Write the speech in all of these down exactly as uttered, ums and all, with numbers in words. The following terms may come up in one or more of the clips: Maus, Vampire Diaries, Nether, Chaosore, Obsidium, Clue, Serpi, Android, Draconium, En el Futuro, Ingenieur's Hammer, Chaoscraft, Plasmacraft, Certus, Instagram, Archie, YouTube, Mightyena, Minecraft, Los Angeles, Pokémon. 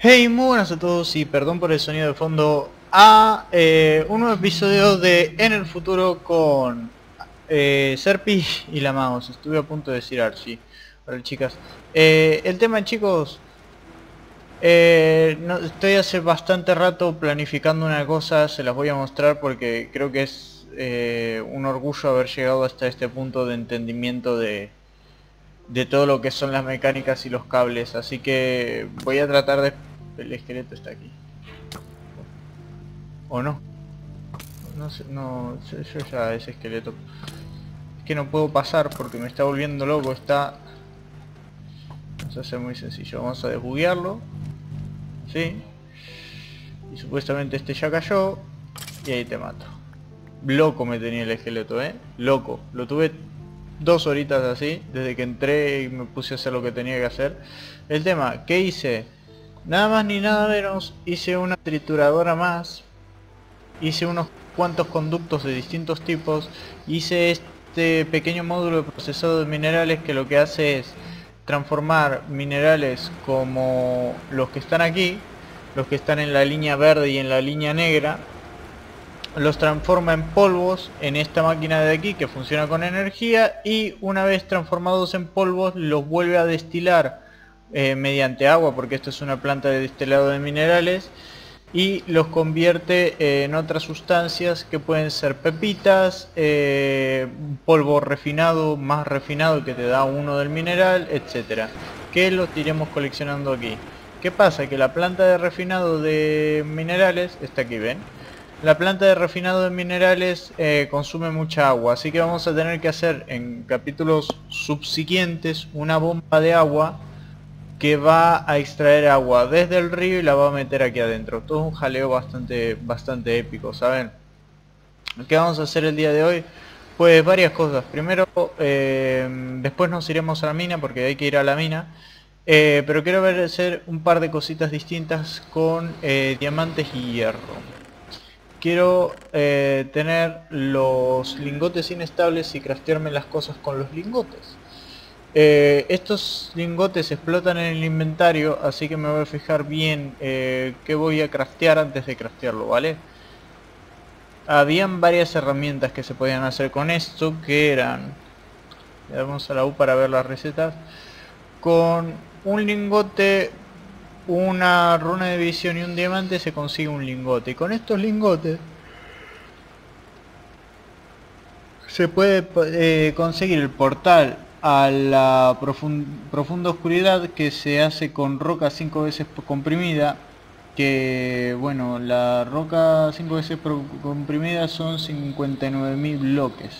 Hey, muy buenas a todos y perdón por el sonido de fondo a eh, un nuevo episodio de En el Futuro con eh, Serpi y la Maus. Estuve a punto de decir Archie. Vale, chicas. Eh, el tema, chicos, eh, no, estoy hace bastante rato planificando una cosa, se las voy a mostrar porque creo que es eh, un orgullo haber llegado hasta este punto de entendimiento de... de todo lo que son las mecánicas y los cables, así que voy a tratar de... El esqueleto está aquí. ¿O no? No sé, no... Yo ya ese esqueleto... Es que no puedo pasar porque me está volviendo loco, está... Vamos a hacer muy sencillo, vamos a desbuguearlo. ¿Sí? Y supuestamente este ya cayó. Y ahí te mato. Loco me tenía el esqueleto, ¿eh? Loco. Lo tuve... dos horitas así, desde que entré y me puse a hacer lo que tenía que hacer. El tema, ¿qué hice? Nada más ni nada menos, hice una trituradora más, hice unos cuantos conductos de distintos tipos, hice este pequeño módulo de procesado de minerales que lo que hace es transformar minerales como los que están aquí, los que están en la línea verde y en la línea negra, los transforma en polvos en esta máquina de aquí que funciona con energía, y una vez transformados en polvos los vuelve a destilar eh, mediante agua, porque esto es una planta de destilado de minerales, y los convierte eh, en otras sustancias que pueden ser pepitas, eh, polvo refinado, más refinado que te da uno del mineral, etcétera, que los iremos coleccionando aquí. ¿Qué pasa? Que la planta de refinado de minerales está aquí, ven. La planta de refinado de minerales eh, consume mucha agua, así que vamos a tener que hacer en capítulos subsiguientes una bomba de agua que va a extraer agua desde el río y la va a meter aquí adentro. Todo un jaleo bastante, bastante épico, ¿saben? ¿Qué vamos a hacer el día de hoy? Pues varias cosas. Primero, eh, después nos iremos a la mina porque hay que ir a la mina. Eh, pero quiero hacer un par de cositas distintas con eh, diamantes y hierro. Quiero eh, tener los lingotes inestables y craftearme las cosas con los lingotes. Eh, estos lingotes explotan en el inventario, así que me voy a fijar bien eh, qué voy a craftear antes de craftearlo, ¿vale? Habían varias herramientas que se podían hacer con esto, que eran... Le damos a la U para ver las recetas. Con un lingote... una runa de visión y un diamante se consigue un lingote, y con estos lingotes se puede eh, conseguir el portal a la profund profunda oscuridad, que se hace con roca cinco veces comprimida, que bueno, la roca cinco veces comprimida son cincuenta y nueve mil bloques.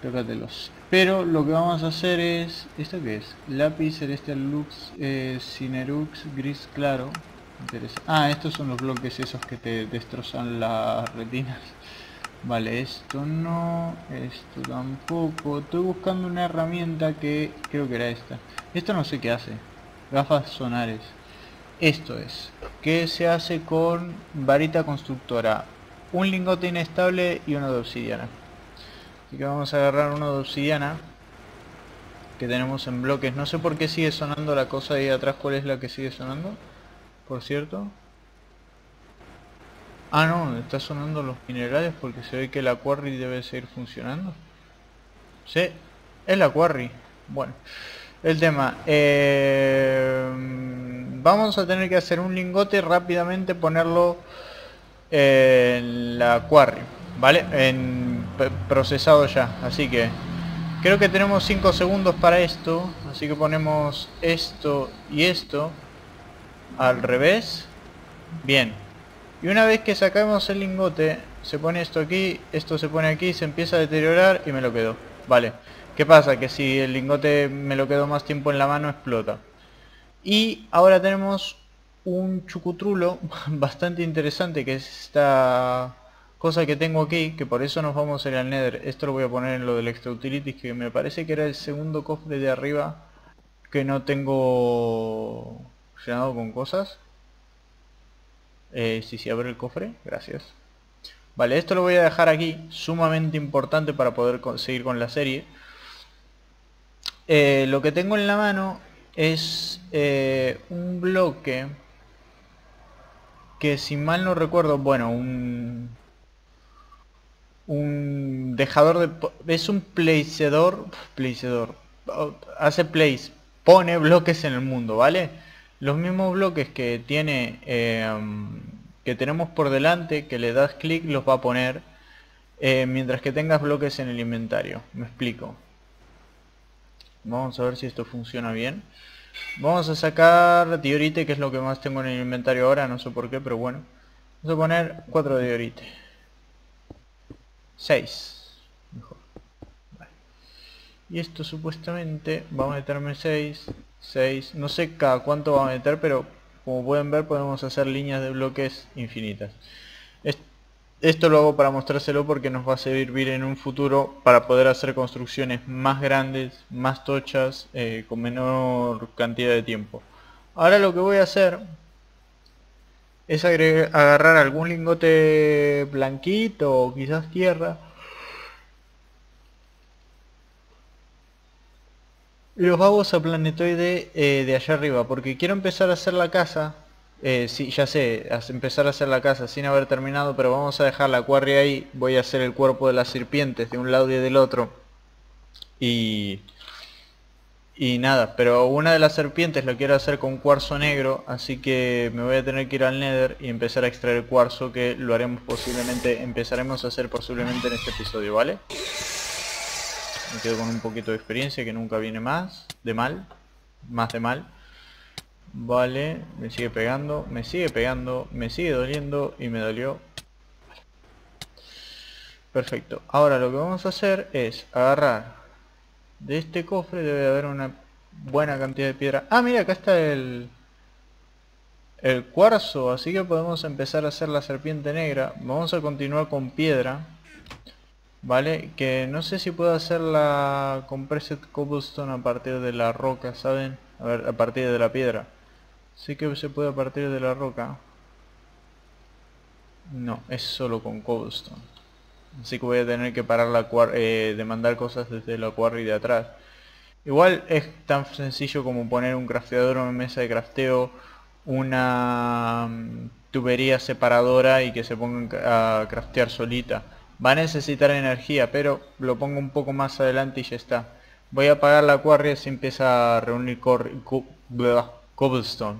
Tócatelos. Pero lo que vamos a hacer es... ¿Esto qué es? Lápiz, Celestial Lux, eh, Cinerux, Gris Claro. Interesa. Ah, estos son los bloques esos que te destrozan las retinas. Vale, esto no... Esto tampoco... Estoy buscando una herramienta que... Creo que era esta. Esto no sé qué hace. Gafas sonares. Esto es. Que se hace con varita constructora. Un lingote inestable y uno de obsidiana. Así que vamos a agarrar uno de obsidiana que tenemos en bloques. No sé por qué sigue sonando la cosa ahí atrás. ¿Cuál es la que sigue sonando? Por cierto. Ah, no, está sonando los minerales porque se ve que la quarry debe seguir funcionando. Sí, es la quarry. Bueno, el tema. Eh, vamos a tener que hacer un lingote rápidamente, ponerlo en la quarry. ¿Vale? En... procesado ya, así que creo que tenemos cinco segundos para esto, así que ponemos esto y esto al revés, bien, y una vez que sacamos el lingote se pone esto aquí, esto se pone aquí, se empieza a deteriorar y me lo quedo. Vale, ¿qué pasa? Que si el lingote me lo quedo más tiempo en la mano explota. Y ahora tenemos un chucutrulo bastante interesante, que es esta... cosa que tengo aquí, que por eso nos vamos a ir al Nether. Esto lo voy a poner en lo del Extra Utilities, que me parece que era el segundo cofre de arriba que no tengo llenado con cosas. Eh, si se abre el cofre, gracias. Vale, esto lo voy a dejar aquí, sumamente importante para poder seguir con la serie. Eh, lo que tengo en la mano es eh, un bloque... que si mal no recuerdo, bueno, un... Un dejador de... Es un placedor... Placedor... Hace place... Pone bloques en el mundo, ¿vale? Los mismos bloques que tiene... Eh, que tenemos por delante, que le das clic, los va a poner... Eh, mientras que tengas bloques en el inventario. Me explico. Vamos a ver si esto funciona bien. Vamos a sacar diorite, que es lo que más tengo en el inventario ahora. No sé por qué, pero bueno. Vamos a poner cuatro diorite. seis, mejor. Vale. Y esto supuestamente va a meterme seis, seis, no sé cada cuánto va a meter, pero como pueden ver podemos hacer líneas de bloques infinitas. Est esto lo hago para mostrárselo porque nos va a servir en un futuro para poder hacer construcciones más grandes, más tochas, eh, con menor cantidad de tiempo. Ahora lo que voy a hacer es agarrar algún lingote blanquito o quizás tierra y los vamos a planetoide eh, de allá arriba, porque quiero empezar a hacer la casa. eh, sí, ya sé, a empezar a hacer la casa sin haber terminado, pero vamos a dejar la quarry ahí. Voy a hacer el cuerpo de las serpientes de un lado y del otro y... Y nada, pero una de las serpientes lo quiero hacer con cuarzo negro, así que me voy a tener que ir al Nether y empezar a extraer cuarzo, que lo haremos posiblemente, empezaremos a hacer posiblemente en este episodio, ¿vale? Me quedo con un poquito de experiencia que nunca viene más, de mal, más de mal. Vale, me sigue pegando, me sigue pegando, me sigue doliendo y me dolió. Perfecto, ahora lo que vamos a hacer es agarrar... De este cofre debe haber una buena cantidad de piedra. Ah, mira, acá está el el cuarzo, así que podemos empezar a hacer la serpiente negra. Vamos a continuar con piedra, ¿vale? Que no sé si puedo hacerla con preset cobblestone a partir de la roca, ¿saben? A ver, a partir de la piedra. Sí que se puede a partir de la roca. No, es solo con cobblestone. Así que voy a tener que parar la quarry, eh, de mandar cosas desde la quarry de atrás. Igual es tan sencillo como poner un crafteador, una mesa de crafteo, una tubería separadora y que se pongan a craftear solita. Va a necesitar energía, pero lo pongo un poco más adelante y ya está. Voy a parar la quarry y así empieza a reunir cobblestone.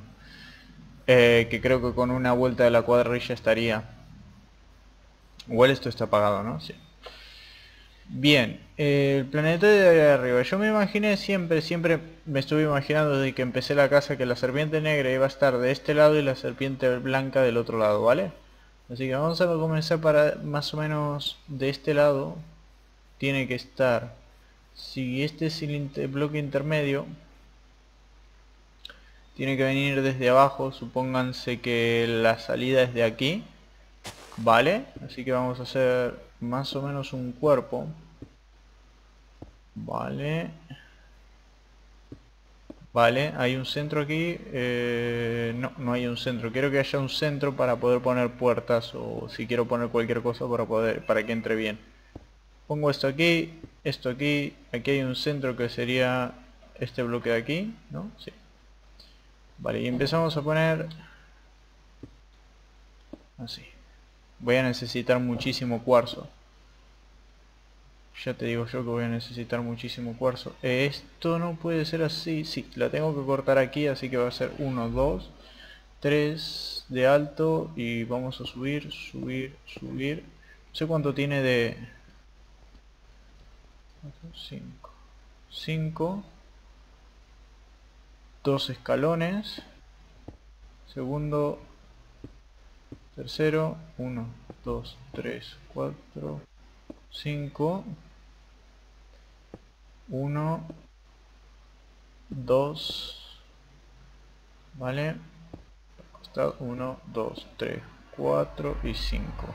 Eh, que creo que con una vuelta de la quarry ya estaría. Igual esto está apagado, ¿no? Sí. Bien, eh, el planeta de arriba. Yo me imaginé siempre, siempre me estuve imaginando desde que empecé la casa que la serpiente negra iba a estar de este lado y la serpiente blanca del otro lado, ¿vale? Así que vamos a comenzar para más o menos de este lado. Tiene que estar, si este es el bloque intermedio, tiene que venir desde abajo. Supónganse que la salida es de aquí. Vale, así que vamos a hacer más o menos un cuerpo. Vale. Vale, hay un centro aquí. Eh, no, no hay un centro. Quiero que haya un centro para poder poner puertas o si quiero poner cualquier cosa para poder, para que entre bien. Pongo esto aquí, esto aquí. Aquí hay un centro que sería este bloque de aquí, ¿no? Sí. Vale, y empezamos a poner... Así. Voy a necesitar muchísimo cuarzo. Ya te digo yo que voy a necesitar muchísimo cuarzo. Esto no puede ser así. Sí, la tengo que cortar aquí, así que va a ser uno, dos, tres de alto. Y vamos a subir, subir, subir. No sé cuánto tiene de... cinco. cinco. Dos escalones. Segundo... Tercero, uno, dos, tres, cuatro, cinco, uno, dos, ¿vale? uno, dos, tres, cuatro y cinco.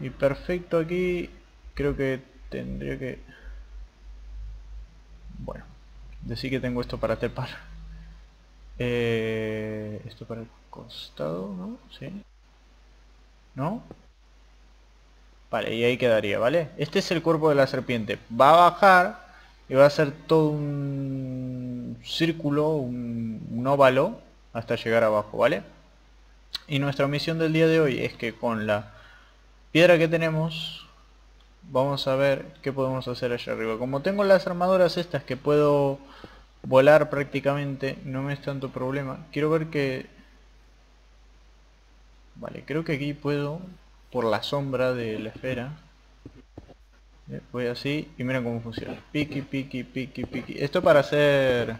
Y perfecto aquí, creo que tendría que... Bueno, decir que tengo esto para trepar. Eh, esto para el costado, ¿no? Sí. ¿No? Vale, y ahí quedaría, ¿vale? Este es el cuerpo de la serpiente. Va a bajar y va a hacer todo un círculo, un, un óvalo, hasta llegar abajo, ¿vale? Y nuestra misión del día de hoy es que con la piedra que tenemos vamos a ver qué podemos hacer allá arriba. Como tengo las armaduras estas que puedo volar prácticamente, no me es tanto problema. Quiero ver que... Vale, creo que aquí puedo, por la sombra de la esfera. Voy así y miren cómo funciona. Piqui, piqui, piqui, piqui. Esto para hacer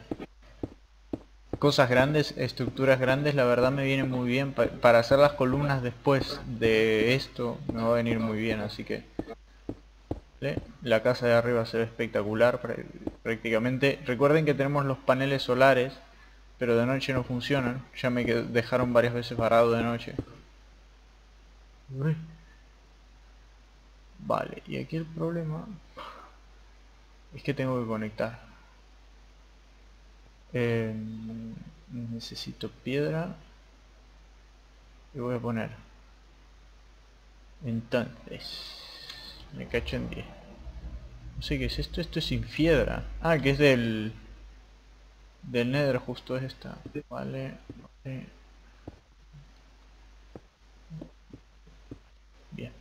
cosas grandes, estructuras grandes, la verdad me viene muy bien. Para hacer las columnas después de esto me va a venir muy bien, así que... La casa de arriba se ve espectacular prácticamente. Recuerden que tenemos los paneles solares, pero de noche no funcionan. Ya me dejaron varias veces parado de noche. Vale, y aquí el problema es que tengo que conectar. Eh, necesito piedra. Y voy a poner. Entonces... Me cacho en diez. No sé qué es esto, esto es sin piedra. Ah, que es del... Del Nether, justo esta. Vale, vale. Bien.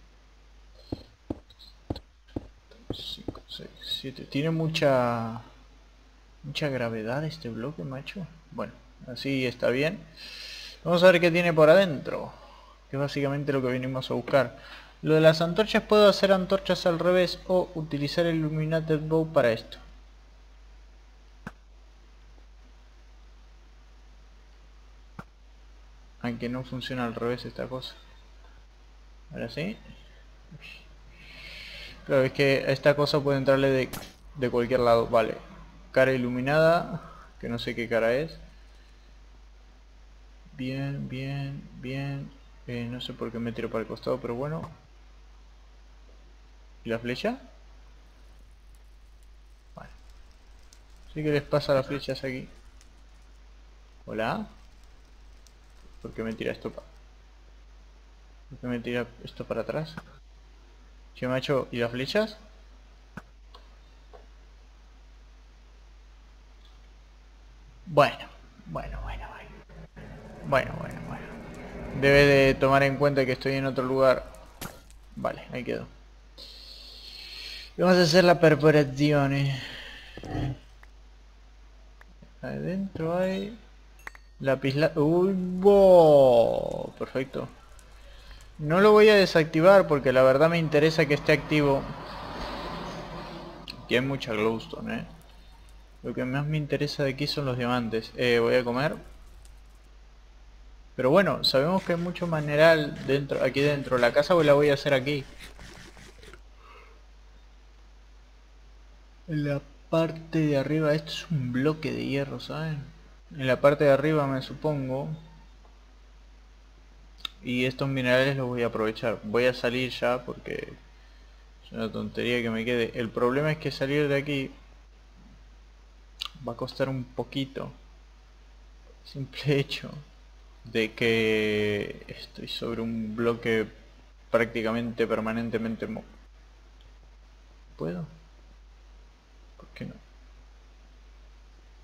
cinco, seis, siete. Tiene mucha... Mucha gravedad este bloque, macho. Bueno, así está bien. Vamos a ver qué tiene por adentro. Que es básicamente lo que venimos a buscar. Lo de las antorchas, puedo hacer antorchas al revés o utilizar el Illuminated Bow para esto. Aunque no funciona al revés esta cosa. Ahora sí. Claro, es que a esta cosa puede entrarle de, de cualquier lado. Vale. Cara iluminada, que no sé qué cara es. Bien, bien, bien. Eh, no sé por qué me tiro para el costado, pero bueno. ¿Y la flecha? Vale. Sí que les pasa las flechas aquí. Hola. ¿Por qué me tira esto para... ¿Por qué me tira esto para atrás? Che macho, ¿y las flechas? Bueno, bueno, bueno, bueno. Bueno, bueno, bueno. Debe de tomar en cuenta que estoy en otro lugar. Vale, ahí quedó. Vamos a hacer las perforaciones. Adentro hay lápiz la... ¡Uy! Wow. Perfecto. No lo voy a desactivar porque la verdad me interesa que esté activo. Aquí hay mucha glowstone, ¿eh? Lo que más me interesa de aquí son los diamantes. Eh, voy a comer. Pero bueno, sabemos que hay mucho mineral dentro, aquí dentro. La casa la voy a hacer aquí. En la parte de arriba, esto es un bloque de hierro, ¿saben? En la parte de arriba me supongo. Y estos minerales los voy a aprovechar. Voy a salir ya porque es una tontería que me quede. El problema es que salir de aquí va a costar un poquito. Simple hecho de que estoy sobre un bloque prácticamente permanentemente mo... ¿Puedo? ¿Por qué no?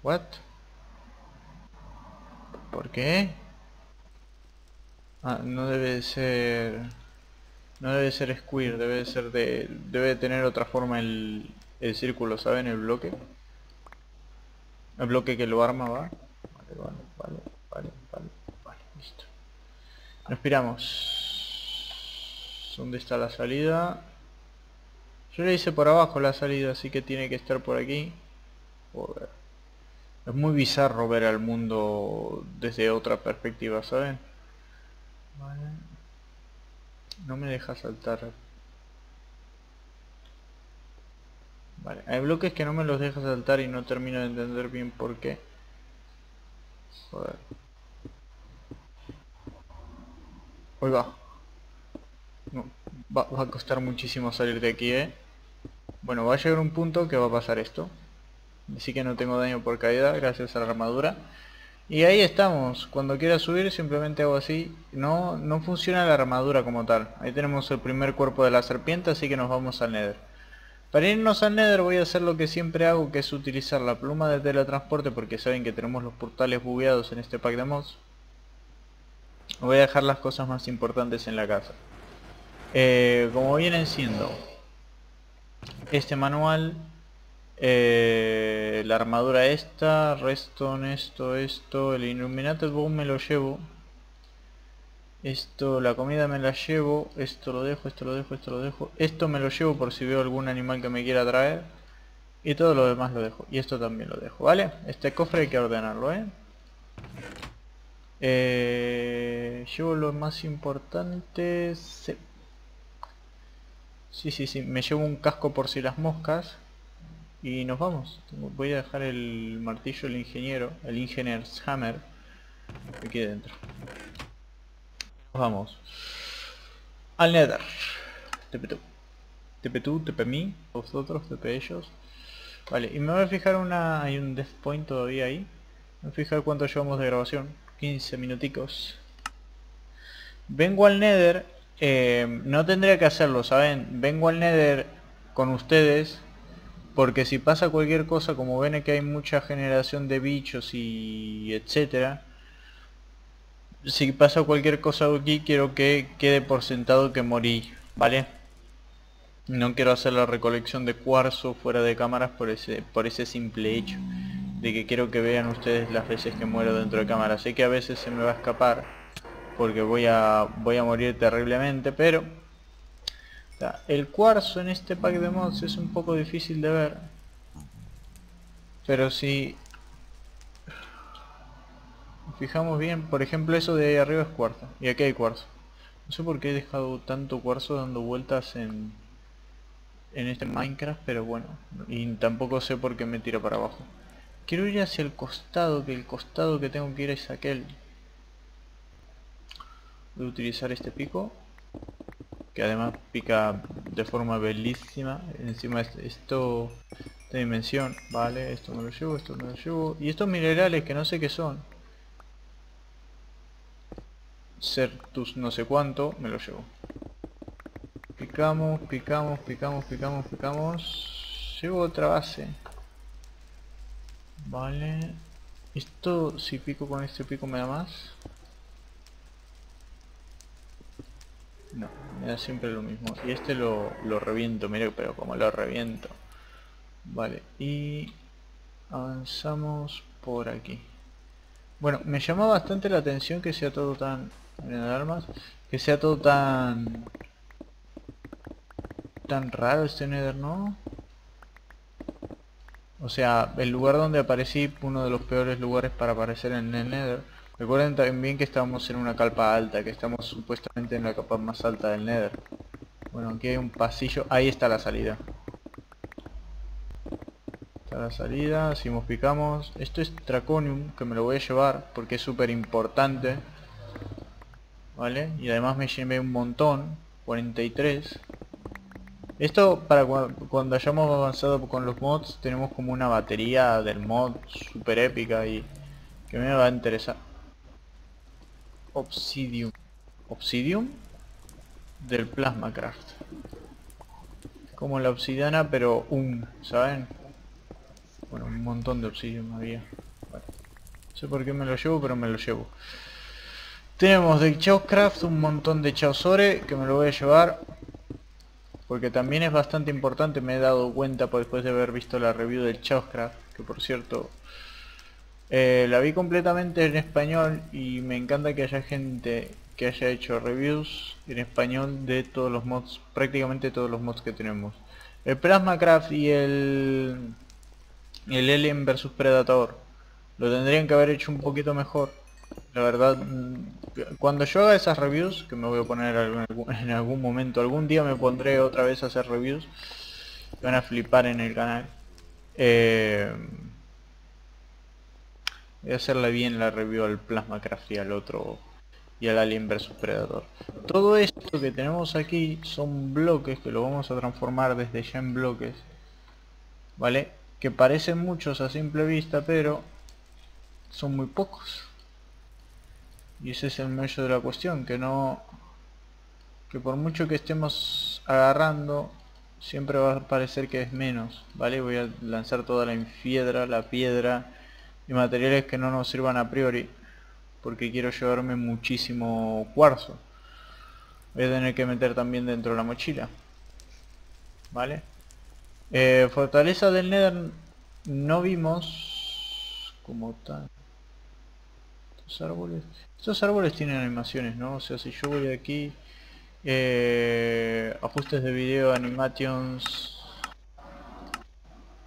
¿What? ¿Por qué? Ah, no debe de ser... No debe de ser square, debe de ser de... Debe de tener otra forma el, el círculo, ¿saben? El bloque. El bloque que lo arma va. Vale, vale, vale, vale, vale. Listo. Respiramos. ¿Dónde está la salida? Yo le hice por abajo la salida, así que tiene que estar por aquí. Joder. Es muy bizarro ver al mundo desde otra perspectiva, ¿saben? Vale. No me deja saltar. Vale, hay bloques que no me los deja saltar y no termino de entender bien por qué. Joder. Hoy va. No, va, va a costar muchísimo salir de aquí, ¿eh? Bueno, va a llegar un punto que va a pasar esto. Así que no tengo daño por caída, gracias a la armadura. Y ahí estamos. Cuando quiera subir simplemente hago así. No, no funciona la armadura como tal. Ahí tenemos el primer cuerpo de la serpiente, así que nos vamos al Nether. Para irnos al Nether voy a hacer lo que siempre hago, que es utilizar la pluma de teletransporte, porque saben que tenemos los portales bugueados en este pack de mods. Voy a dejar las cosas más importantes en la casa. Eh, como vienen siendo este manual, eh, la armadura esta, redstone, esto, esto, el Illuminate Bow me lo llevo. Esto, la comida me la llevo, esto lo dejo, esto lo dejo, esto lo dejo. Esto me lo llevo por si veo algún animal que me quiera traer. Y todo lo demás lo dejo. Y esto también lo dejo, ¿vale? Este cofre hay que ordenarlo, ¿eh? eh llevo lo más importante... Sí. sí, sí, sí. Me llevo un casco por si las moscas. Y nos vamos. Voy a dejar el martillo, el ingeniero, el Ingenieur's Hammer, aquí dentro. Vamos al Nether. Tepetú, tepetú, tepemí, vosotros, tepe ellos. Vale, y me voy a fijar una... Hay un death point todavía ahí. Me voy a fijar cuánto llevamos de grabación. quince minuticos. Vengo al Nether. Eh, no tendría que hacerlo, ¿saben? Vengo al Nether con ustedes, porque si pasa cualquier cosa, como ven que hay mucha generación de bichos y etcétera, si pasa cualquier cosa aquí, quiero que quede por sentado que morí, ¿vale? No quiero hacer la recolección de cuarzo fuera de cámaras por ese, por ese simple hecho de que quiero que vean ustedes las veces que muero dentro de cámara. Sé que a veces se me va a escapar porque voy a, voy a morir terriblemente, pero... O sea, el cuarzo en este pack de mods es un poco difícil de ver, pero si... fijamos bien, por ejemplo, eso de ahí arriba es cuarzo, y aquí hay cuarzo. No sé por qué he dejado tanto cuarzo dando vueltas en en este Minecraft, pero bueno, y tampoco sé por qué me tira para abajo. Quiero ir hacia el costado, que el costado que tengo que ir es aquel. Voy a utilizar este pico, que además pica de forma bellísima. Encima es esto de dimensión, vale, esto me lo llevo, esto me lo llevo, y estos minerales que no sé qué son. Certus no sé cuánto, me lo llevo. Picamos, picamos, picamos, picamos, picamos. Llevo otra base. Vale. Esto, si pico con este pico, ¿me da más? No, me da siempre lo mismo. Y este lo, lo reviento, mira, pero como lo reviento. Vale, y avanzamos por aquí. Bueno, me llama bastante la atención que sea todo tan... en armas, que sea todo tan... tan raro este Nether, ¿no? O sea, el lugar donde aparecí, uno de los peores lugares para aparecer en el Nether. Recuerden también que estamos en una capa alta, que estamos supuestamente en la capa más alta del Nether. Bueno, aquí hay un pasillo, ahí está la salida. La salida, si nos picamos, esto es Draconium, que me lo voy a llevar porque es súper importante, vale, y además me llevé un montón, cuarenta y tres. Esto para cu cuando hayamos avanzado con los mods, tenemos como una batería del mod súper épica y que me va a interesar. Obsidium, Obsidium del Plasmacraft, como la obsidiana pero un, ¿saben? Bueno, un montón de obsidian había. Bueno, no sé por qué me lo llevo, pero me lo llevo. Tenemos de Chaoscraft un montón de Chaosore, que me lo voy a llevar, porque también es bastante importante. Me he dado cuenta por después de haber visto la review del Chaoscraft, que por cierto, eh, la vi completamente en español, y me encanta que haya gente que haya hecho reviews en español de todos los mods, prácticamente todos los mods que tenemos. El Plasmacraft y el... el Alien versus Predator lo tendrían que haber hecho un poquito mejor, la verdad. Cuando yo haga esas reviews, que me voy a poner en algún momento, algún día me pondré otra vez a hacer reviews, van a flipar en el canal. eh, voy a hacerle bien la review al Plasmacraft y al otro, y al Alien versus Predator. Todo esto que tenemos aquí son bloques que lo vamos a transformar desde ya en bloques, vale, que parecen muchos a simple vista, pero son muy pocos. Y ese es el meollo de la cuestión, que no... que por mucho que estemos agarrando, siempre va a parecer que es menos, ¿vale? Voy a lanzar toda la infiedra, la piedra y materiales que no nos sirvan a priori, porque quiero llevarme muchísimo cuarzo. Voy a tener que meter también dentro de la mochila. Vale. Eh, fortaleza del Nether no vimos como tal. Estos árboles. Estos árboles tienen animaciones, ¿no? O sea, si yo voy aquí. Eh, ajustes de video, animations.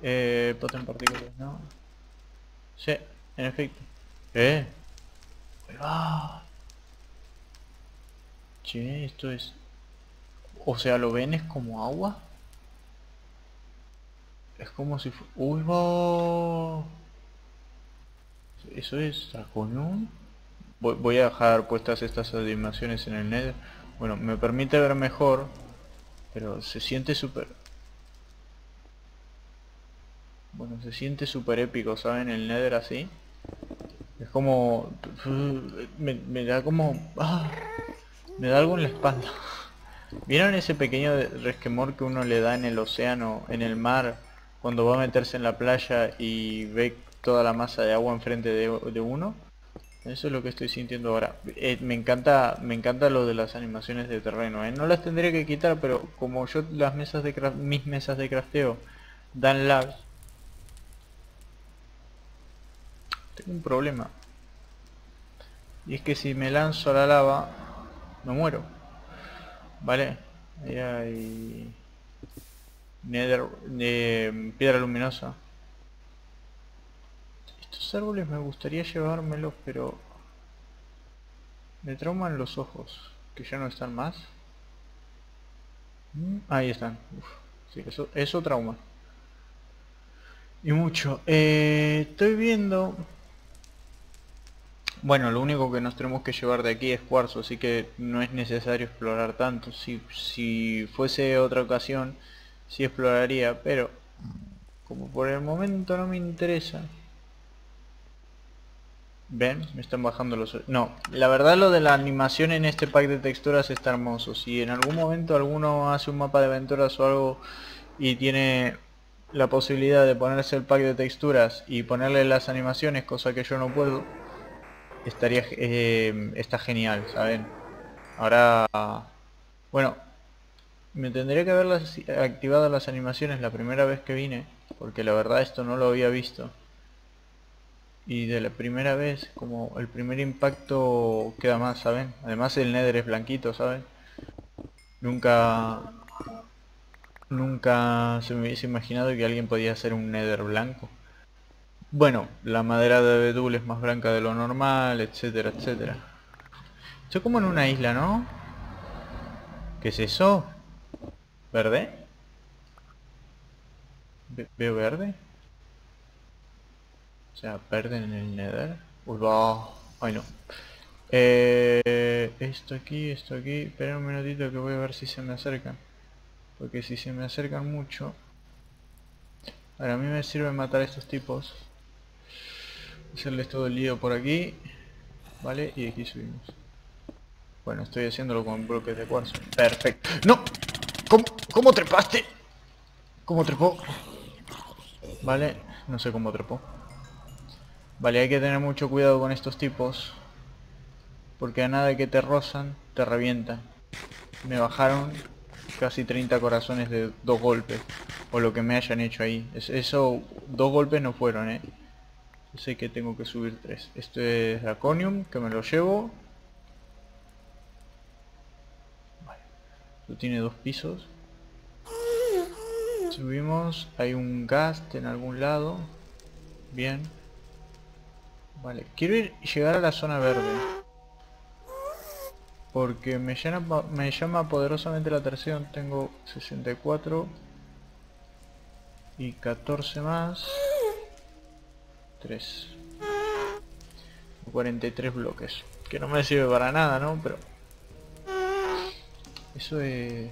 Eh, pattern particulares, ¿no? Sí, en efecto. Eh. ¡Ah! Che, esto es... O sea, ¿lo ven? Es como agua. Es como si fuera... ¡Uy, va! ¿Eso es Dragonón? Voy, voy a dejar puestas estas animaciones en el Nether. Bueno, me permite ver mejor. Pero se siente súper... Bueno, se siente súper épico, ¿saben? El Nether así. Es como... Me, me da como... ¡Ah! Me da algo en la espalda. ¿Vieron ese pequeño resquemor que uno le da en el océano, en el mar, cuando va a meterse en la playa y ve toda la masa de agua enfrente de, de uno? Eso es lo que estoy sintiendo ahora. Eh, me encanta me encanta lo de las animaciones de terreno. ¿eh? No las tendría que quitar, pero como yo las mesas de craft, mis mesas de crafteo dan lag. Tengo un problema. Y es que si me lanzo a la lava... me muero. Vale. Ahí hay... Nether... Eh, piedra luminosa. Estos árboles me gustaría llevármelos, pero... me trauman los ojos. Que ya no están más. Mm, ahí están. Uf, sí, eso, eso trauma. Y mucho. Eh, estoy viendo... Bueno, lo único que nos tenemos que llevar de aquí es cuarzo, así que no es necesario explorar tanto. Si, si fuese otra ocasión, sí exploraría, pero como por el momento no me interesa. ¿Ven? Me están bajando los... No, la verdad lo de la animación en este pack de texturas está hermoso. Si en algún momento alguno hace un mapa de aventuras o algo y tiene... la posibilidad de ponerse el pack de texturas y ponerle las animaciones, cosa que yo no puedo, estaría eh, está genial, ¿saben? Ahora, bueno, me tendría que haberlas activado las animaciones la primera vez que vine, porque la verdad esto no lo había visto. Y de la primera vez, como el primer impacto queda más, ¿saben? Además el Nether es blanquito, ¿saben? Nunca... Nunca se me hubiese imaginado que alguien podía hacer un Nether blanco. Bueno, la madera de abedul es más blanca de lo normal, etcétera, etcétera. Estoy como en una isla, ¿no? ¿Qué es eso? ¿Verde? Ve ¿Veo verde? O sea, verde en el Nether. Uy, va. Ay, no. Eh, esto aquí, esto aquí. Esperen un minutito que voy a ver si se me acercan. Porque si se me acercan mucho... Ahora a mí me sirve matar a estos tipos. Hacerles todo el lío por aquí. Vale, y aquí subimos. Bueno, estoy haciéndolo con bloques de cuarzo. Perfecto. ¡No! ¿Cómo, cómo trepaste? ¿Cómo trepó? Vale, no sé cómo trepó. Vale, hay que tener mucho cuidado con estos tipos. Porque a nada que te rozan, te revientan. Me bajaron... casi treinta corazones de dos golpes, o lo que me hayan hecho ahí. Es, eso, dos golpes no fueron, eh. Yo sé que tengo que subir tres. Esto es Draconium, que me lo llevo. Vale. Esto tiene dos pisos. Subimos, hay un ghast en algún lado. Bien. Vale, quiero ir, llegar a la zona verde. Porque me llama, me llama poderosamente la atención. Tengo sesenta y cuatro. Y catorce más. tres. cuarenta y tres bloques. Que no me sirve para nada, ¿no? Pero... eso es...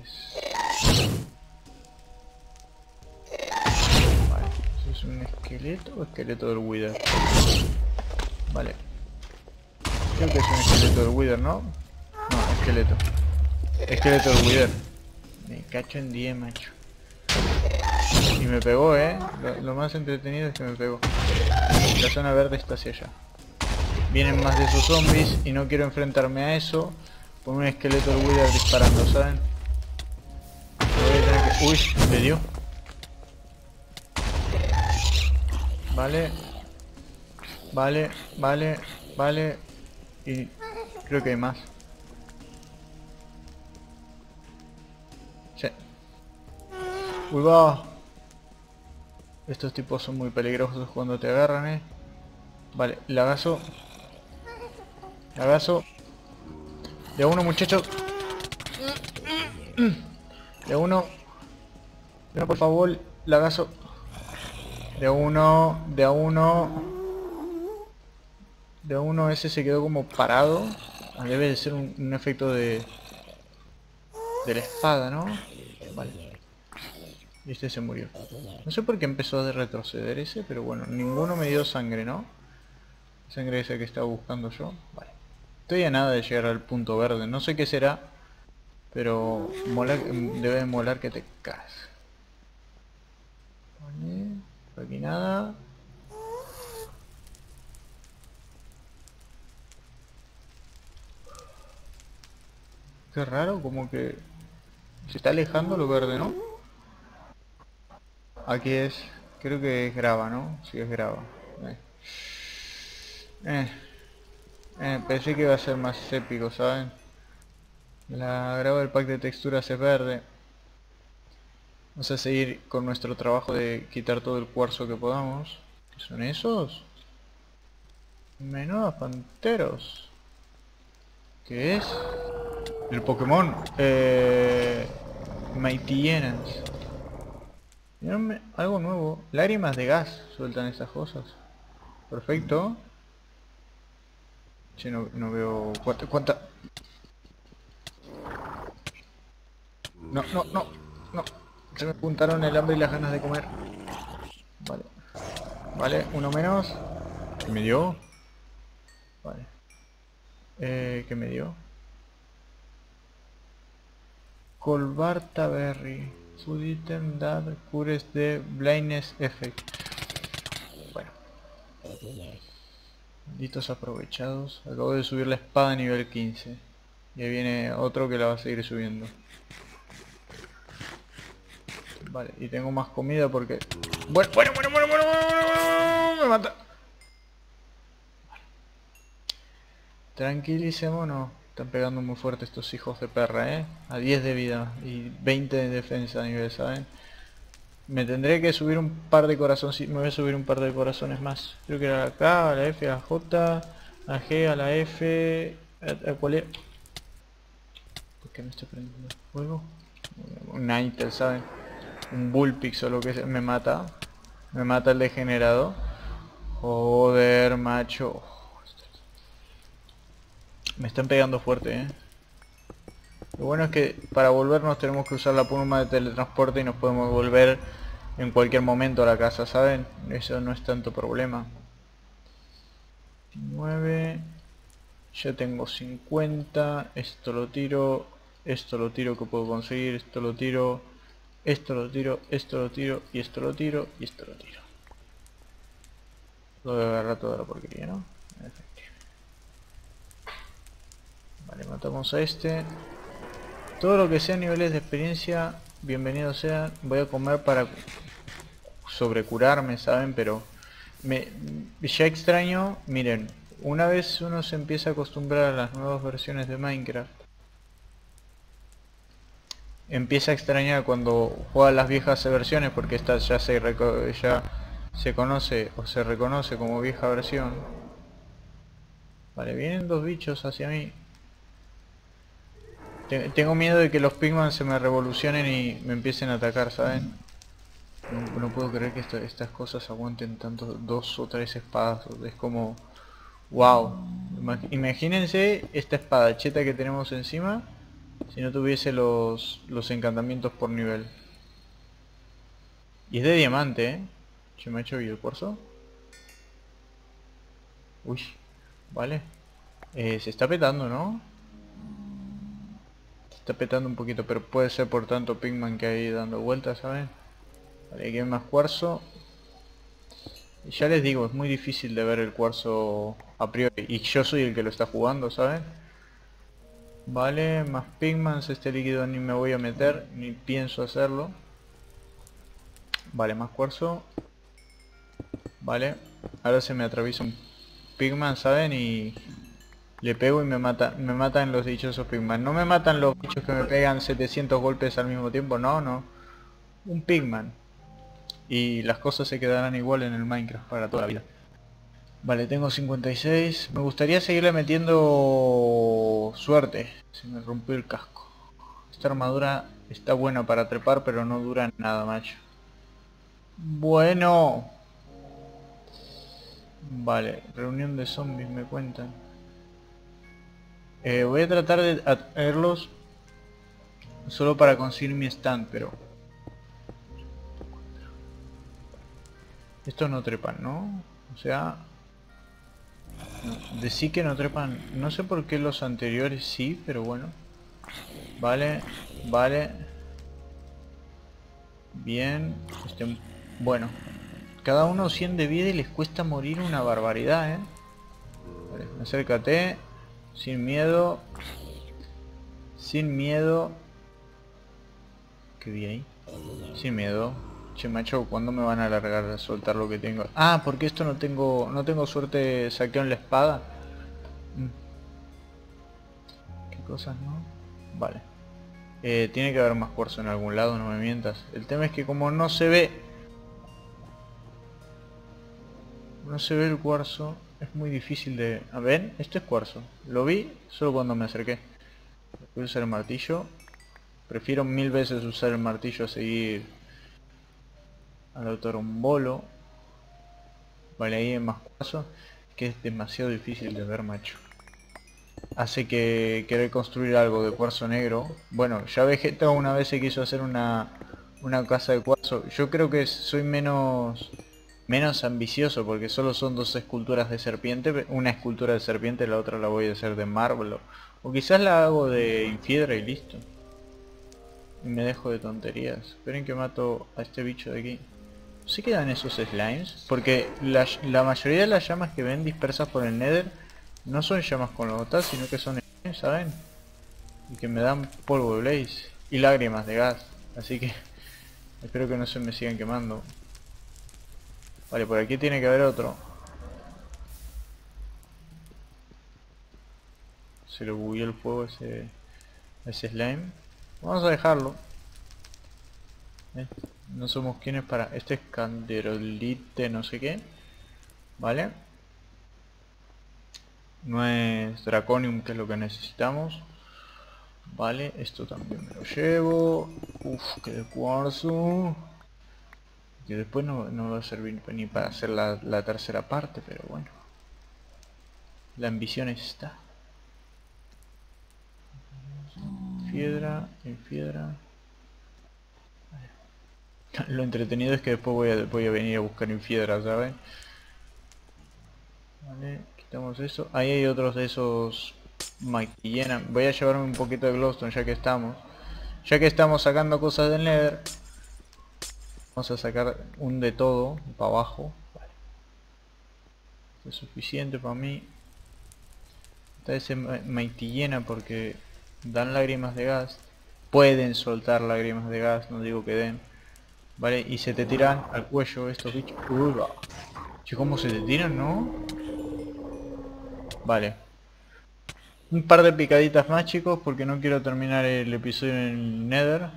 Vale. ¿Eso es un esqueleto o esqueleto del Wither? Vale. Creo que es un esqueleto del Wither, ¿no? Esqueleto. Esqueleto del Wither. Me cacho en diez, macho. Y me pegó, eh. Lo, lo más entretenido es que me pegó. La zona verde está hacia allá. Vienen más de esos zombies y no quiero enfrentarme a eso con un esqueleto del Wither disparando, ¿saben? Voy a tener que... Uy, le dio. Vale. Vale, vale, vale. Y creo que hay más. Sí. Uy, va. Estos tipos son muy peligrosos cuando te agarran, eh. Vale, lagazo. Lagazo. De uno, muchachos. De uno. De uno, por favor. Lagazo. De uno. De uno. De uno, ese se quedó como parado. Debe de ser un, un efecto de... de la espada, ¿no? Vale. Y este se murió. No sé por qué empezó a retroceder ese, pero bueno. Ninguno me dio sangre, ¿no? Sangre esa que estaba buscando yo. Vale. Estoy a nada de llegar al punto verde. No sé qué será. Pero mola, debe molar que te cagas. Vale. Por aquí nada. Qué raro, como que se está alejando lo verde, ¿no? Aquí es, creo que es grava, ¿no? Sí, es grava. Eh. Eh. Eh, pensé que iba a ser más épico, ¿saben? La grava del pack de texturas es verde. Vamos a seguir con nuestro trabajo de quitar todo el cuarzo que podamos. ¿Qué son esos? Menuda panteros. ¿Qué es? El Pokémon, eh... Mightyenas. Algo nuevo. Lágrimas de gas sueltan estas cosas. Perfecto. Che, no, no veo... ¿Cuánta? ¿Cuánta? No, no, no, no. Se me juntaron el hambre y las ganas de comer. Vale. Vale, uno menos. ¿Qué me dio? Vale. Eh, ¿qué me dio? Colbarta Berry, Food Item that cures the blindness effect. Bueno. Malditos aprovechados. Acabo de subir la espada a nivel quince. Y ahí viene otro que la va a seguir subiendo. Vale, y tengo más comida porque... Bueno, bueno, bueno, bueno, bueno, bueno, me mata. Vale. Tranquilicémonos. Están pegando muy fuerte estos hijos de perra, eh. A diez de vida y veinte de defensa a nivel, ¿saben? Me tendré que subir un par de corazones. Me voy a subir un par de corazones más. Creo que era la K, a la F, a la J, a la G, a la F... ¿A, a cuál es? ¿Por qué me estoy prendiendo el fuego? Un Nightel, ¿saben? Un Bullpix o lo que sea. Me mata. Me mata el degenerado. Joder, macho. Me están pegando fuerte, eh. Lo bueno es que para volvernos tenemos que usar la pluma de teletransporte y nos podemos volver en cualquier momento a la casa, ¿saben? Eso no es tanto problema. diecinueve. Ya tengo cincuenta. Esto lo tiro. Esto lo tiro que puedo conseguir. Esto lo tiro. Esto lo tiro. Esto lo tiro. Y esto lo tiro. Y esto lo tiro. Lo voy a agarrar toda la porquería, ¿no? Vale, matamos a este. Todo lo que sea niveles de experiencia, bienvenidos sean. Voy a comer para sobrecurarme, ¿saben? Pero me ya extraño, miren, una vez uno se empieza a acostumbrar a las nuevas versiones de Minecraft, empieza a extrañar cuando juega las viejas versiones, porque esta ya se, ya se conoce o se reconoce como vieja versión. Vale, vienen dos bichos hacia mí. Tengo miedo de que los pigman se me revolucionen y me empiecen a atacar, ¿saben? No, no puedo creer que esto, estas cosas aguanten tanto, dos o tres espadas. Es como... ¡Wow! Imagínense esta espadacheta que tenemos encima si no tuviese los, los encantamientos por nivel. Y es de diamante, ¿eh? ¿Se me ha hecho bien el cuarzo? Uy, vale. Eh, se está petando, ¿no? Está petando un poquito, pero puede ser por tanto pigman que hay dando vueltas, ¿saben? Vale, aquí hay más cuarzo. Y ya les digo, es muy difícil de ver el cuarzo a priori, y yo soy el que lo está jugando, ¿saben? Vale, más pigments, este líquido ni me voy a meter, ni pienso hacerlo. Vale, más cuarzo. Vale, ahora se me atraviesa un pigman, ¿saben? Y le pego y me mata, me matan los dichosos pigman. No me matan los bichos que me pegan setecientos golpes al mismo tiempo, no, no. Un pigman. Y las cosas se quedarán igual en el Minecraft para toda la vida. Vale, tengo cincuenta y seis. Me gustaría seguirle metiendo suerte. Se me rompió el casco. Esta armadura está buena para trepar, pero no dura nada, macho. Bueno. Vale, reunión de zombies me cuentan. Eh, voy a tratar de atraerlos solo para conseguir mi stand, pero... Estos no trepan, ¿no? O sea... De sí que no trepan. No sé por qué los anteriores sí, pero bueno. Vale, vale. Bien. Este, bueno. Cada uno cien de vida y les cuesta morir una barbaridad, ¿eh? Vale, acércate. Sin miedo. Sin miedo. ¿Qué vi ahí? Sin miedo. Che, macho, ¿cuándo me van a largar a soltar lo que tengo? Ah, porque esto no tengo... No tengo suerte, saqueo en la espada. ¿Qué cosas, no? Vale. Eh, tiene que haber más cuarzo en algún lado, no me mientas. El tema es que como no se ve... No se ve el cuarzo, es muy difícil de... A ver, esto es cuarzo. Lo vi solo cuando me acerqué. Voy a usar el martillo. Prefiero mil veces usar el martillo a seguir al autorombolo. Vale, ahí hay más cuarzo. Que es demasiado difícil de ver, macho. Hace que querer construir algo de cuarzo negro. Bueno, ya Vegeta una vez se quiso hacer una, una casa de cuarzo. Yo creo que soy menos... menos ambicioso, porque solo son dos esculturas de serpiente. Una escultura de serpiente, la otra la voy a hacer de mármol, o quizás la hago de infiedra y listo, y me dejo de tonterías. Esperen que mato a este bicho de aquí. ¿Se quedan esos slimes? Porque la, la mayoría de las llamas que ven dispersas por el Nether no son llamas con gotas, sino que son slimes, ¿saben? Y que me dan polvo de blaze y lágrimas de gas, así que espero que no se me sigan quemando. Vale, por aquí tiene que haber otro. Se lo bugueó el fuego a ese, ese slime. Vamos a dejarlo. ¿Eh? No somos quienes para... Este es canderolite no sé qué. Vale. No es draconium, que es lo que necesitamos. Vale, esto también me lo llevo. Uf, que de cuarzo. Que después no, no va a servir ni para hacer la, la tercera parte, pero bueno. La ambición está. Piedra, en piedra. Lo entretenido es que después voy a, voy a venir a buscar en piedra, ¿saben? Vale, quitamos eso. Ahí hay otros de esos Mightyena. Voy a llevarme un poquito de glowstone ya que estamos. Ya que estamos sacando cosas del Nether. Vamos a sacar un de todo para abajo. Vale. Esto es suficiente para mí. Está ese Mightyena porque dan lágrimas de gas. Pueden soltar lágrimas de gas, no digo que den. Vale, y se te tiran al cuello estos bichos. Uy, che, ¿cómo se te tiran, no? Vale. Un par de picaditas más, chicos, porque no quiero terminar el episodio en el Nether.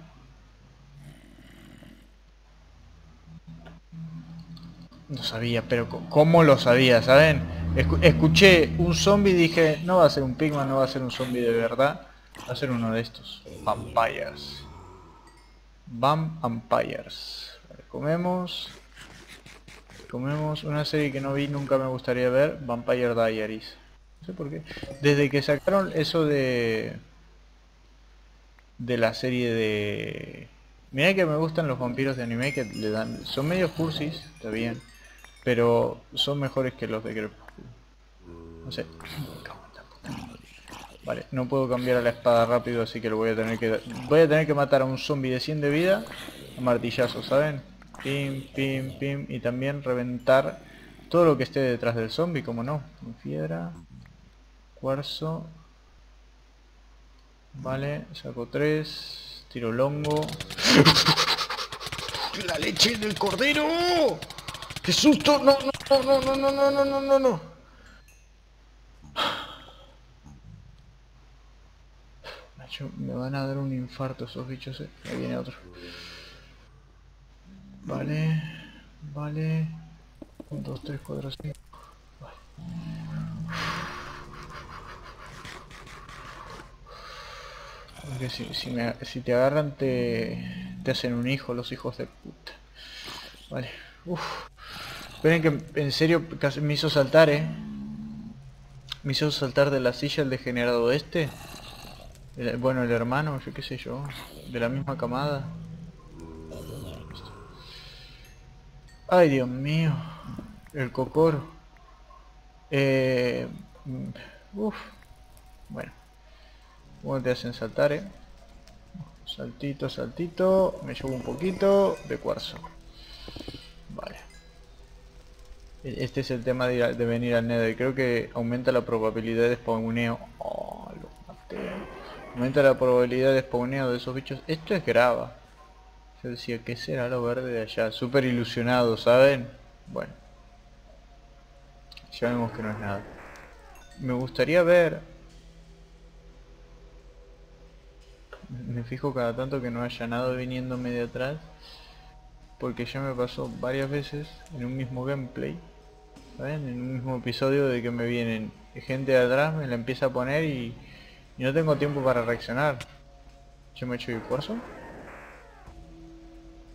No sabía, pero ¿cómo lo sabía? ¿Saben? Escuché un zombie y dije, no va a ser un pigman, no va a ser un zombie de verdad. Va a ser uno de estos. Vampires. Vampires. Vale, comemos. Comemos una serie que no vi, nunca me gustaría ver. Vampire Diaries. No sé por qué. Desde que sacaron eso de... De la serie de... Mirá que me gustan los vampiros de anime que le dan... Son medio cursis, está bien. Pero son mejores que los de Crepúsculo. No sé. Vale, no puedo cambiar a la espada rápido, así que lo voy a tener que... Voy a tener que matar a un zombie de cien de vida a martillazo, ¿saben? Pim, pim, pim. Y también reventar Todo lo que esté detrás del zombie, como no. Piedra, cuarzo. Vale, saco tres. Tiro longo. ¡La leche del cordero! ¡Qué susto! No, no, no, no, no, no, no, no, no, no. Nacho, me van a dar un infarto esos bichos, eh. Ahí viene otro. Vale, vale. uno, dos, tres, cuatro, cinco. Vale. Porque si, si, me, si te agarran te, te hacen un hijo, los hijos de puta. Vale. Uf. Esperen que en serio casi me hizo saltar, eh. Me hizo saltar de la silla el degenerado este. El, bueno, el hermano, yo qué sé yo. De la misma camada. Ay, Dios mío. El cocoro. Eh... Uff. Bueno. ¿Cómo te hacen saltar, eh? Saltito, saltito. Me llevo un poquito de cuarzo. Vale. Este es el tema de, ir a, de venir al Nether. Creo que aumenta la probabilidad de spawneo. Oh, los maté. Aumenta la probabilidad de spawneo de esos bichos. Esto es grava. Yo decía, ¿qué será lo verde de allá? Súper ilusionado, ¿saben? Bueno. Ya vemos que no es nada. Me gustaría ver... Me fijo cada tanto que no haya nada viniéndome de atrás. Porque ya me pasó varias veces en un mismo gameplay. ¿Saben? En un mismo episodio de que me vienen gente de atrás, me la empieza a poner y, y no tengo tiempo para reaccionar. Yo me echo el cuarzo.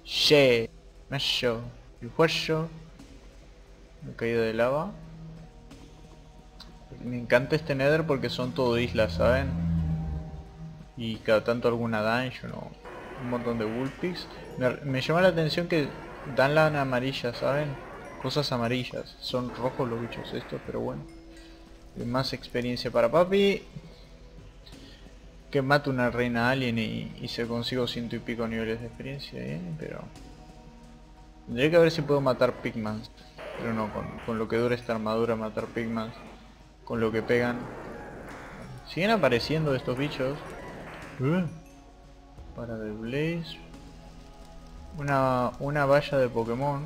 She, me show, el cuello, me he caído de lava. Me encanta este Nether porque son todo islas, ¿saben? Y cada tanto alguna dungeon o un montón de bullpigs. Me, me llama la atención que dan la amarilla, ¿saben? Cosas amarillas, son rojos los bichos estos, pero bueno. Más experiencia para papi. Que mate una reina alien y, y se consigo ciento y pico niveles de experiencia, ¿eh? Pero... tendré que ver si puedo matar pigmans. Pero no, con, con lo que dura esta armadura matar pigmans. Con lo que pegan. Siguen apareciendo estos bichos. ¿Eh? Para de Blaze. Una, una valla de Pokémon.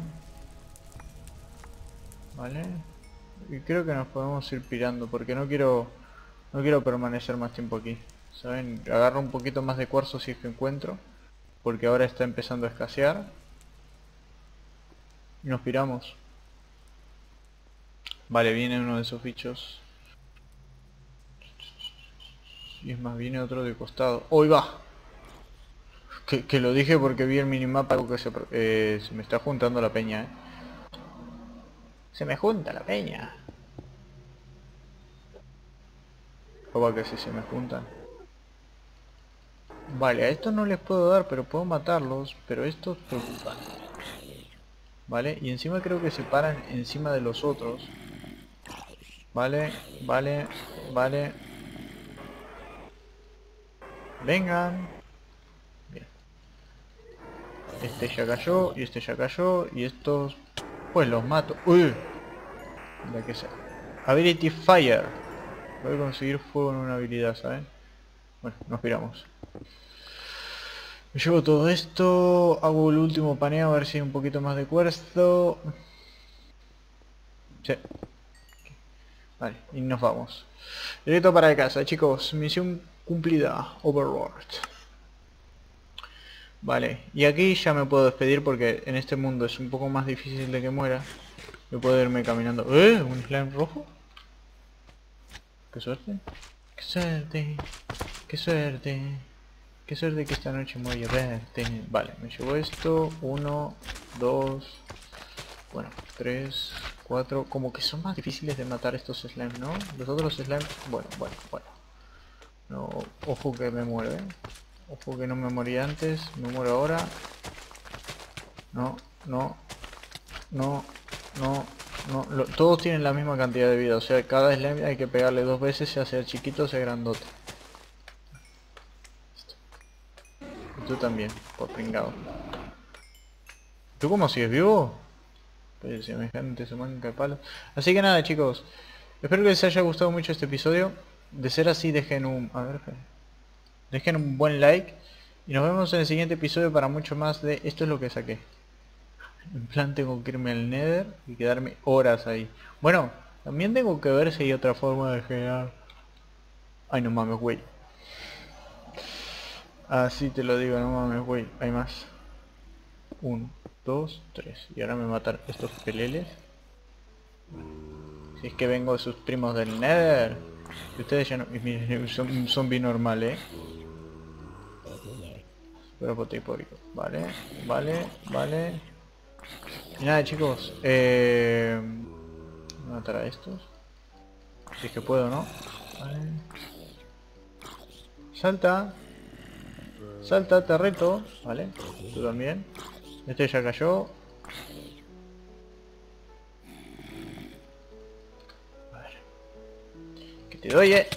Vale. Y creo que nos podemos ir pirando porque no quiero... No quiero permanecer más tiempo aquí. ¿Saben? Agarro un poquito más de cuarzo si es que encuentro. Porque ahora está empezando a escasear. Y nos piramos. Vale, viene uno de esos bichos. Y es más, viene otro de costado. ¡Oh, ahí va! Que, que lo dije porque vi el minimapa que se, eh, se me está juntando la peña, eh. Se me junta la peña. O va que si se me juntan. Vale, a estos no les puedo dar, pero puedo matarlos. Pero estos preocupan. Vale, y encima creo que se paran encima de los otros. Vale, vale, vale. Vengan. Bien. Este ya cayó, y este ya cayó, y estos... Pues los mato. ¡Uy! La que sea. Ability Fire. Voy a conseguir fuego en una habilidad, ¿saben? Bueno, nos piramos. Me llevo todo esto, hago el último paneo a ver si hay un poquito más de cuarzo. Sí. Vale, y nos vamos. Directo para casa, chicos. Misión cumplida. Overlord. Vale, y aquí ya me puedo despedir porque en este mundo es un poco más difícil de que muera. Yo puedo irme caminando. ¿Eh? ¿Un slime rojo? Qué suerte. Qué suerte. Qué suerte. Qué suerte que esta noche me voy a verte. Vale, me llevo esto. Uno, dos, bueno, tres, cuatro. Como que son más difíciles de matar estos slimes, ¿no? Los otros slimes, bueno, bueno, bueno. No, ojo que me muero, ¿eh? Ojo que no me morí antes, me muero ahora. No, no, no, no. No, lo, todos tienen la misma cantidad de vida, o sea, cada slime hay que pegarle dos veces, sea sea chiquito, sea grandote. Y tú también, por pringado. ¿Tú cómo sigues vivo? Pues semejante manga de palo. Así que nada, chicos, espero que les haya gustado mucho este episodio. De ser así, dejen un... A ver, dejen un buen like. Y nos vemos en el siguiente episodio para mucho más de... Esto es lo que saqué. En plan, tengo que irme al Nether y quedarme horas ahí. Bueno, también tengo que ver si hay otra forma de generar... Ay, no mames, güey. Así te lo digo, no mames, güey. Hay más. Uno, dos, tres. Y ahora me matan estos peleles. Si es que vengo de sus primos del Nether. Y ustedes ya no... Y miren, son un zombie normal, eh. Pero potipórico. Vale, vale, vale. Y nada, chicos. Eh... Voy a matar a estos. Si es que puedo, ¿no? Vale. Salta. Salta, te reto. Vale. Tú también. Este ya cayó. A ver. Que te doy, eh.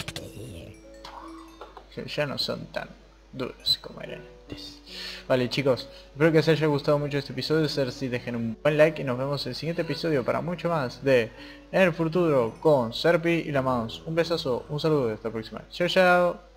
Ya no son tan duros como eran antes. Vale, chicos, espero que os haya gustado mucho este episodio. Si sí, dejen un buen like y nos vemos en el siguiente episodio para mucho más de En el Futuro con Serpi y la Maus. Un besazo, un saludo, hasta la próxima. Chao, chao.